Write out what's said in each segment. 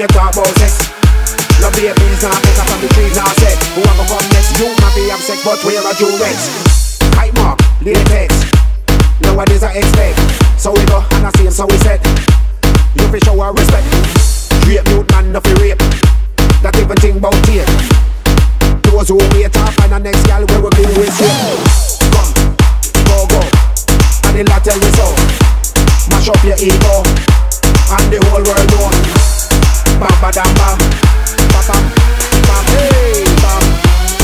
you talk about sex. Love the beans now, pick up on the trees now, set. Who ever come next, you might be upset, but where are you next? Hype mark, latex. Nowadays I expect. So we go, and I see him, so we set. You fish show our respect. Rape mute man, no fi rape. That even thing bout tape. Those who wait up and the next gal where we go is you. Come, go, go. And they'll tell you so. Mash up your ego and the whole world known. Bam, ba, dam, bam, ba, bam, bam, hey, bam,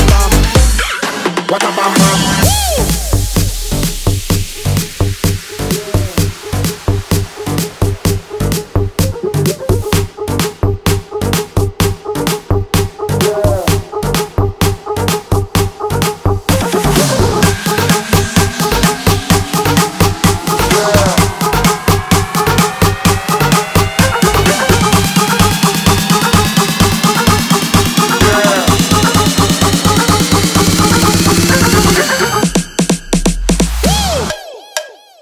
bam, what a bam, bam.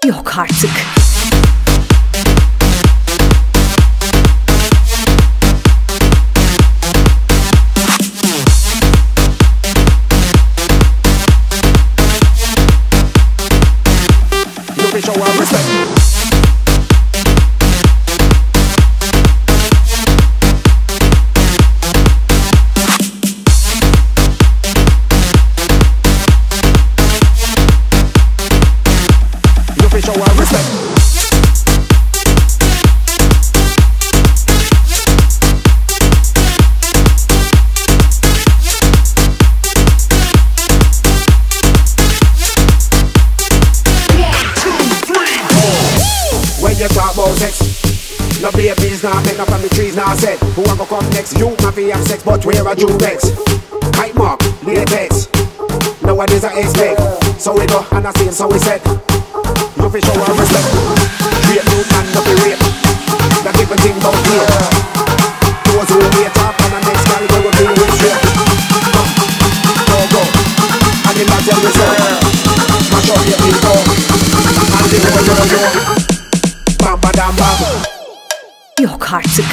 Yok artık. Said, who are gonna come next? You might be have sex, but where are you next? Hype mark, latex. Nowadays I expect. So we go and I see him, so we said. You fish show our respect. Rape you man, not be rape. That different thing about here. Those who wait up and the next guy will be with you. Come, go, go. And the man tell you so. Mash up your ego and the whole world know. Bam, ba, dam, bam. Yok artık.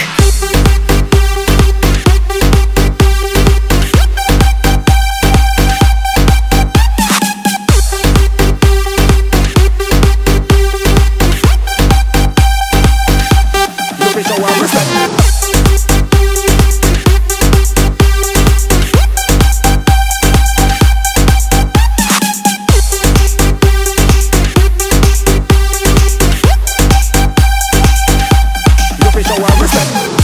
Show our respect.